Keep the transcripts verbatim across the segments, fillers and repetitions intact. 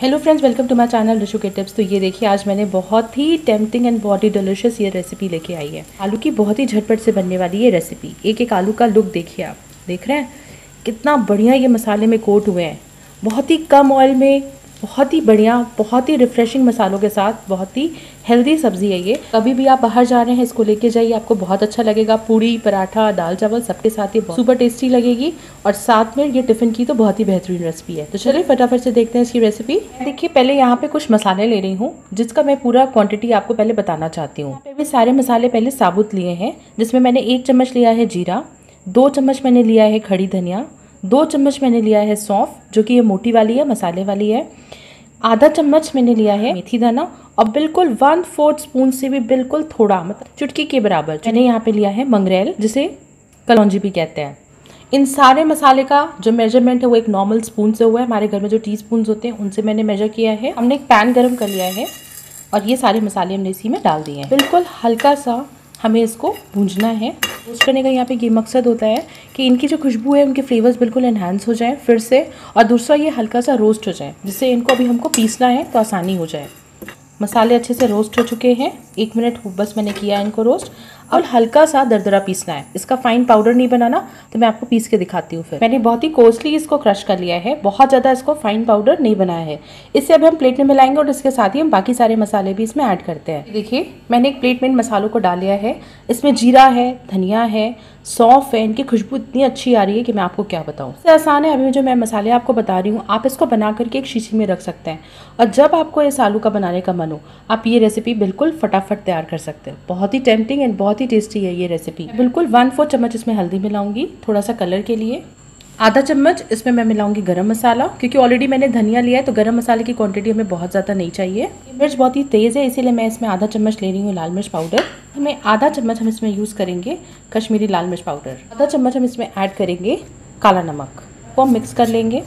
Hello friends, welcome to my channel Rishi के tips. तो ये देखिए, आज मैंने बहुत ही टेम्पटिंग एंड बहुत ही डिलिशियस ये रेसिपी लेके आई है। आलू की बहुत ही झटपट से बनने वाली ये रेसिपी। एक एक आलू का लुक देखिए, आप देख रहे हैं कितना बढ़िया ये मसाले में कोट हुए हैं। बहुत ही कम ऑयल में बहुत ही बढ़िया, बहुत ही रिफ्रेशिंग मसालों के साथ बहुत ही हेल्दी सब्जी है ये। कभी भी आप बाहर जा रहे हैं, इसको लेके जाइए, आपको बहुत अच्छा लगेगा। पूड़ी, पराठा, दाल चावल सबके साथ ये सुपर टेस्टी लगेगी और साथ में ये टिफिन की तो बहुत ही बेहतरीन रेसिपी है। तो चलिए फटाफट से देखते हैं इसकी रेसिपी। देखिए, पहले यहाँ पे कुछ मसाले ले रही हूँ जिसका मैं पूरा क्वान्टिटी आपको पहले बताना चाहती हूँ। यहाँ पे भी सारे मसाले पहले साबुत लिए हैं, जिसमें मैंने एक चम्मच लिया है जीरा, दो चम्मच मैंने लिया है खड़ी धनिया, दो चम्मच मैंने लिया है सौंफ जो कि ये मोटी वाली है, मसाले वाली है, आधा चम्मच मैंने लिया है मेथी दाना और बिल्कुल वन फोर्थ स्पून से भी बिल्कुल थोड़ा, मतलब चुटकी के बराबर मैंने यहाँ पे लिया है मंगरेल, जिसे कलौंजी भी कहते हैं। इन सारे मसाले का जो मेजरमेंट है वो एक नॉर्मल स्पून से हुआ है। हमारे घर में जो टी स्पून होते हैं उनसे मैंने मेजर किया है। हमने एक पैन गर्म कर लिया है और ये सारे मसाले हमने इसी में डाल दिए हैं। बिल्कुल हल्का सा हमें इसको भूंजना है। रोस्ट करने का यहाँ पे ये मकसद होता है कि इनकी जो खुशबू है, उनके फ्लेवर्स बिल्कुल एनहांस हो जाएं फिर से, और दूसरा ये हल्का सा रोस्ट हो जाए, जिससे इनको अभी हमको पीसना है तो आसानी हो जाए। मसाले अच्छे से रोस्ट हो चुके हैं। एक मिनट बस मैंने किया है इनको रोस्ट। और हल्का सा दरदरा पीसना है, इसका फाइन पाउडर नहीं बनाना। तो मैं आपको पीस के दिखाती हूँ। फिर मैंने बहुत ही कोसली इसको क्रश कर लिया है, बहुत ज़्यादा इसको फाइन पाउडर नहीं बनाया है। इसे अब हम प्लेट में मिलाएंगे और इसके साथ ही हम बाकी सारे मसाले भी इसमें ऐड करते हैं। देखिए, मैंने एक प्लेट में इन मसालों को डाल लिया है। इसमें जीरा है, धनिया है, सौंफ है। इनकी खुशबू इतनी अच्छी आ रही है कि मैं आपको क्या बताऊँ। इससे आसान है, अभी जो मैं मसाले आपको बता रही हूँ, आप इसको बना करके एक शीशी में रख सकते हैं और जब आपको इस आलू का बनाने का मन हो, आप ये रेसिपी बिल्कुल फटाफट तैयार कर सकते हैं। बहुत ही टेम्पटिंग एंड बहुत ही टेस्टी है ये रेसिपी। बिल्कुल वन फोर चम्मच इसमें हल्दी मिलाऊंगी, थोड़ा सा कलर के लिए। आधा चम्मच इसमें मैं मिलाऊंगी गरम मसाला, क्योंकि ऑलरेडी मैंने धनिया लिया है तो गरम मसाले की क्वांटिटी हमें बहुत ज़्यादा नहीं चाहिए। मिर्च बहुत ही तेज़ है, इसीलिए मैं इसमें आधा चम्मच ले रही हूँ लाल मिर्च पाउडर। हमें आधा चम्मच हम इसमें यूज़ करेंगे कश्मीरी लाल मिर्च पाउडर। आधा चम्मच हम इसमें ऐड करेंगे काला नमक को, मिक्स कर लेंगे।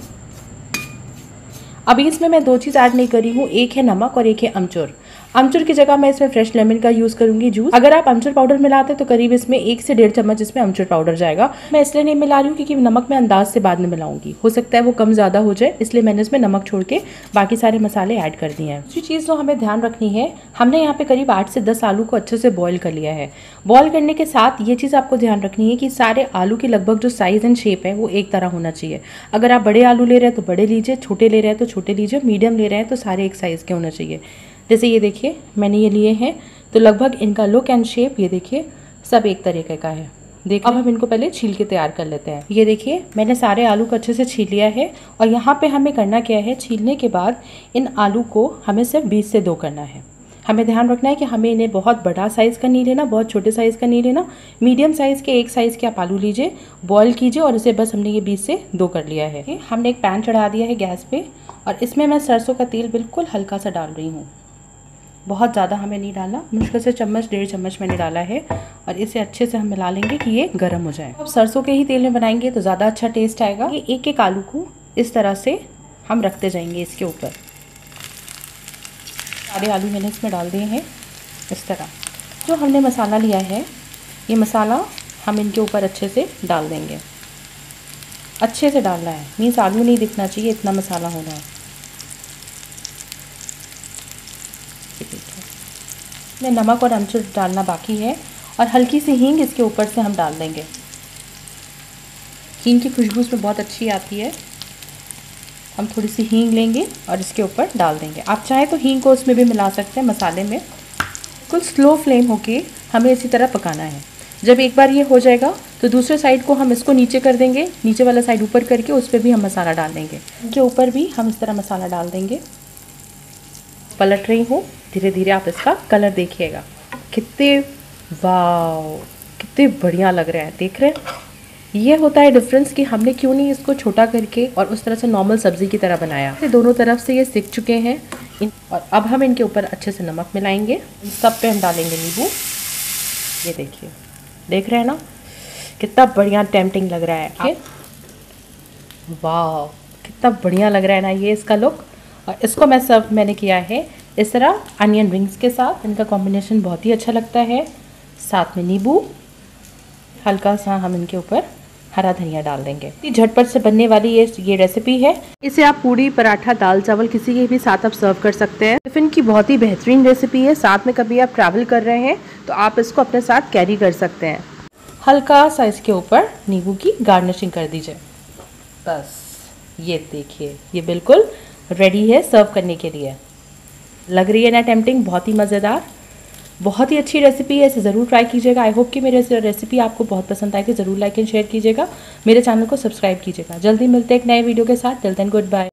अभी इसमें मैं दो चीज़ ऐड नहीं करी हूँ, एक है नमक और एक है अमचूर। अमचूर की जगह मैं इसमें फ्रेश लेमन का यूज़ करूँगी जूस। अगर आप अमचूर पाउडर मिलाते हैं तो करीब इसमें एक से डेढ़ चम्मच इसमें अमचूर पाउडर जाएगा। मैं इसलिए नहीं मिला रही हूँ क्योंकि नमक मैं अंदाज से बाद में मिलाऊंगी, हो सकता है वो कम ज़्यादा हो जाए, इसलिए मैंने इसमें नमक छोड़ के बाकी सारे मसाले ऐड कर दिए हैं। दूसरी चीज़ जो हमें ध्यान रखनी है, हमने यहाँ पे करीब आठ से दस आलू को अच्छे से बॉयल कर लिया है। बॉयल करने के साथ ये चीज़ आपको ध्यान रखनी है कि सारे आलू की लगभग जो साइज़ एंड शेप है वो एक तरह होना चाहिए। अगर आप बड़े आलू ले रहे हैं तो बड़े लीजिए, छोटे ले रहे हैं तो छोटे लीजिए, मीडियम ले रहे हैं तो सारे एक साइज़ के होने चाहिए। जैसे ये देखिए, मैंने ये लिए हैं तो लगभग इनका लुक एंड शेप ये देखिए सब एक तरीके का है। देख, अब हम इनको पहले छील के तैयार कर लेते हैं। ये देखिए, मैंने सारे आलू को अच्छे से छील लिया है और यहाँ पे हमें करना क्या है, छीलने के बाद इन आलू को हमें सिर्फ बीस से दो करना है। हमें ध्यान रखना है कि हमें इन्हें बहुत बड़ा साइज़ का नहीं लेना, बहुत छोटे साइज़ का नहीं लेना। मीडियम साइज़ के एक साइज़ के आप आलू लीजिए, बॉईल कीजिए और इसे बस हमने ये बीस से दो कर लिया है। हमने एक पैन चढ़ा दिया है गैस पे और इसमें मैं सरसों का तेल बिल्कुल हल्का सा डाल रही हूँ। बहुत ज़्यादा हमें नहीं डाला, मुश्किल से चम्मच डेढ़ चम्मच मैंने डाला है और इसे अच्छे से हम मिला लेंगे कि ये गर्म हो जाए। अब सरसों के ही तेल में बनाएंगे तो ज़्यादा अच्छा टेस्ट आएगा। ये एक एक आलू को इस तरह से हम रखते जाएंगे इसके ऊपर। सारे आलू मैंने इसमें डाल दिए हैं इस तरह। जो हमने मसाला लिया है, ये मसाला हम इनके ऊपर अच्छे से डाल देंगे। अच्छे से डालना है, मीन्स आलू नहीं दिखना चाहिए, इतना मसाला होना है। में नमक और अमचूर डालना बाकी है और हल्की सी हींग इसके ऊपर से हम डाल देंगे। हींग की खुशबू इसमें बहुत अच्छी आती है। हम थोड़ी सी हींग लेंगे और इसके ऊपर डाल देंगे। आप चाहें तो हींग को उसमें भी मिला सकते हैं मसाले में। बिल्कुल स्लो फ्लेम होके हमें इसी तरह पकाना है। जब एक बार ये हो जाएगा तो दूसरे साइड को हम इसको नीचे कर देंगे, नीचे वाला साइड ऊपर करके उस पर भी हम मसाला डाल देंगे। इनके ऊपर भी हम इस तरह मसाला डाल देंगे। पलट रही हूँ धीरे धीरे। आप इसका कलर देखिएगा, कितने वाव, कितने बढ़िया लग रहा है। देख रहे हैं, ये होता है डिफरेंस कि हमने क्यों नहीं इसको छोटा करके और उस तरह से नॉर्मल सब्जी की तरह बनाया। दोनों तरफ से ये सिक चुके हैं और अब हम इनके ऊपर अच्छे से नमक मिलाएंगे। सब पे हम डालेंगे नींबू। ये देखिए, देख रहे हैं ना कितना बढ़िया टेम्पटिंग लग रहा है। वाह, कितना बढ़िया लग रहा है ना ये इसका लुक। और इसको मैं सर्व मैंने किया है इस तरह अनियन रिंग्स के साथ। इनका कॉम्बिनेशन बहुत ही अच्छा लगता है। साथ में नींबू हल्का सा हम इनके ऊपर हरा धनिया डाल देंगे। झटपट से बनने वाली ये ये रेसिपी है। इसे आप पूरी, पराठा, दाल, चावल किसी के भी साथ आप सर्व कर सकते हैं। टिफिन की बहुत ही बेहतरीन रेसिपी है। साथ में कभी आप ट्रैवल कर रहे हैं तो आप इसको अपने साथ कैरी कर सकते हैं। हल्का सा इसके ऊपर नींबू की गार्निशिंग कर दीजिए। बस ये देखिए, ये बिल्कुल रेडी है सर्व करने के लिए। लग रही है ना टेम्पटिंग? बहुत ही मज़ेदार, बहुत ही अच्छी रेसिपी है। इसे ज़रूर ट्राई कीजिएगा। आई होप कि मेरी रेसिपी आपको बहुत पसंद आएगी। ज़रूर लाइक एंड शेयर कीजिएगा। मेरे चैनल को सब्सक्राइब कीजिएगा। जल्दी मिलते हैं एक नए वीडियो के साथ। Till then good bye.